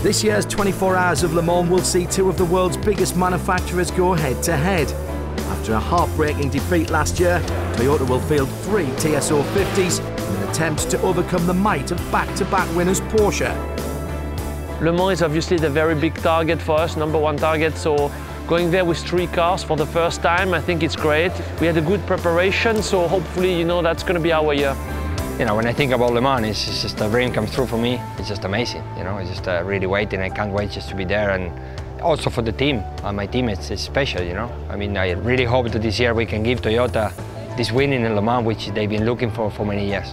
This year's 24 Hours of Le Mans will see two of the world's biggest manufacturers go head-to-head. After a heartbreaking defeat last year, Toyota will field three TS050s in an attempt to overcome the might of back-to-back winners Porsche. Le Mans is obviously the very big target for us, #1 target, so going there with three cars for the first time, I think it's great. We had a good preparation, so hopefully, that's going to be our year. You know, when I think about Le Mans, it's just a dream come true for me. It's just amazing, it's just really waiting. I can't wait just to be there, and also for the team and my teammates, it's special, I mean, I really hope that this year we can give Toyota this win in Le Mans, which they've been looking for many years.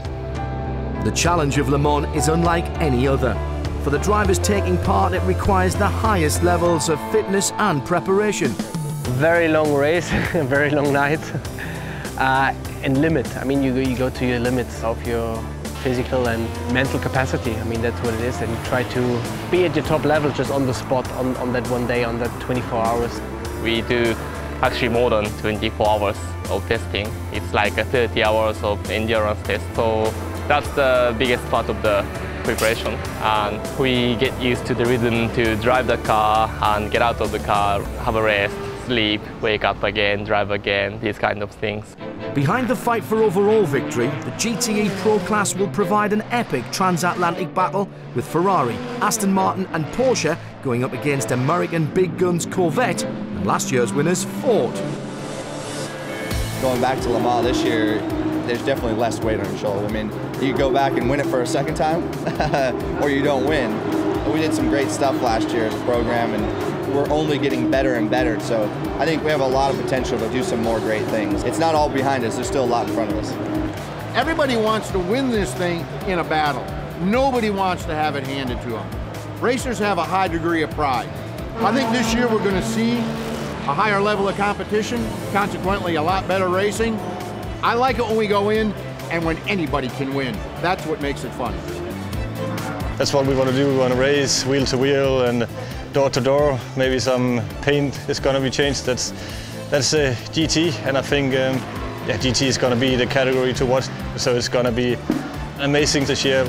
The challenge of Le Mans is unlike any other. For the drivers taking part, it requires the highest levels of fitness and preparation. Very long race, very long night, and limit. I mean, you go to your limits of your physical and mental capacity. I mean, that's what it is, and you try to be at your top level just on the spot, on that one day, on that 24 hours. We do actually more than 24 hours of testing. It's like 30 hours of endurance test, so that's the biggest part of the preparation, and we get used to the rhythm to drive the car and get out of the car, have a rest, sleep, wake up again, drive again, these kind of things. Behind the fight for overall victory, the GTE Pro class will provide an epic transatlantic battle with Ferrari, Aston Martin and Porsche going up against American big guns Corvette and last year's winners Ford. Going back to Le Mans this year, there's definitely less weight on your shoulder. I mean, you go back and win it for a second time, or you don't win. We did some great stuff last year as a program, and we're only getting better and better, so I think we have a lot of potential to do some more great things. It's not all behind us, there's still a lot in front of us. Everybody wants to win this thing in a battle. Nobody wants to have it handed to them. Racers have a high degree of pride. I think this year we're going to see a higher level of competition, consequently a lot better racing. I like it when we go in and when anybody can win. That's what makes it fun. That's what we want to do. We want to race wheel to wheel and door to door. Maybe some paint is going to be changed. That's GT, and I think GT is going to be the category to watch. So it's going to be amazing this year.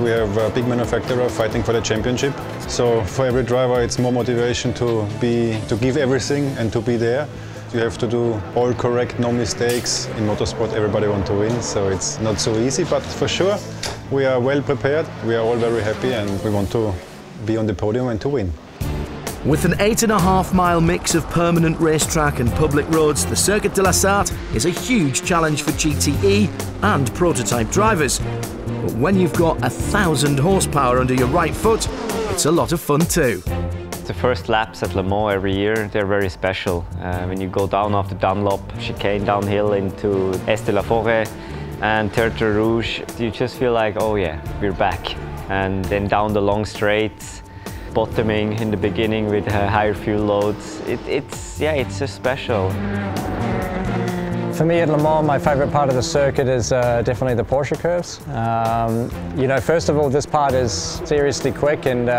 We have a big manufacturer fighting for the championship. So for every driver, it's more motivation to give everything and to be there. You have to do all correct, no mistakes. In motorsport, everybody wants to win, so it's not so easy, but for sure, we are well prepared. We are all very happy, and we want to be on the podium and to win. With an 8.5-mile mix of permanent racetrack and public roads, the Circuit de la Sarthe is a huge challenge for GTE and prototype drivers. But when you've got 1,000 horsepower under your right foot, it's a lot of fun too. The first laps at Le Mans every year, they're very special. When you go down off the Dunlop chicane downhill into Est de la Forêt and Tertre Rouge, you just feel like, oh yeah, we're back. And then down the long straights, bottoming in the beginning with higher fuel loads. It's just special. For me at Le Mans, my favorite part of the circuit is definitely the Porsche curves. First of all, this part is seriously quick, and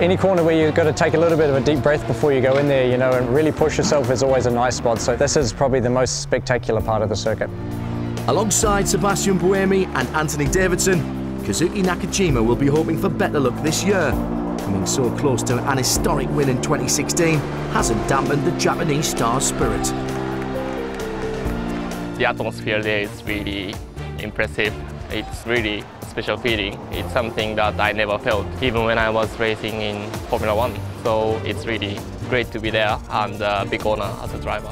any corner where you've got to take a little bit of a deep breath before you go in there, and really push yourself is always a nice spot. So this is probably the most spectacular part of the circuit. Alongside Sebastian Buemi and Anthony Davidson, Kazuki Nakajima will be hoping for better luck this year. Coming so close to an historic win in 2016 hasn't dampened the Japanese star's spirit. The atmosphere there is really impressive. It's really special feeling. It's something that I never felt, even when I was racing in Formula 1. So it's really great to be there and a big honor as a driver.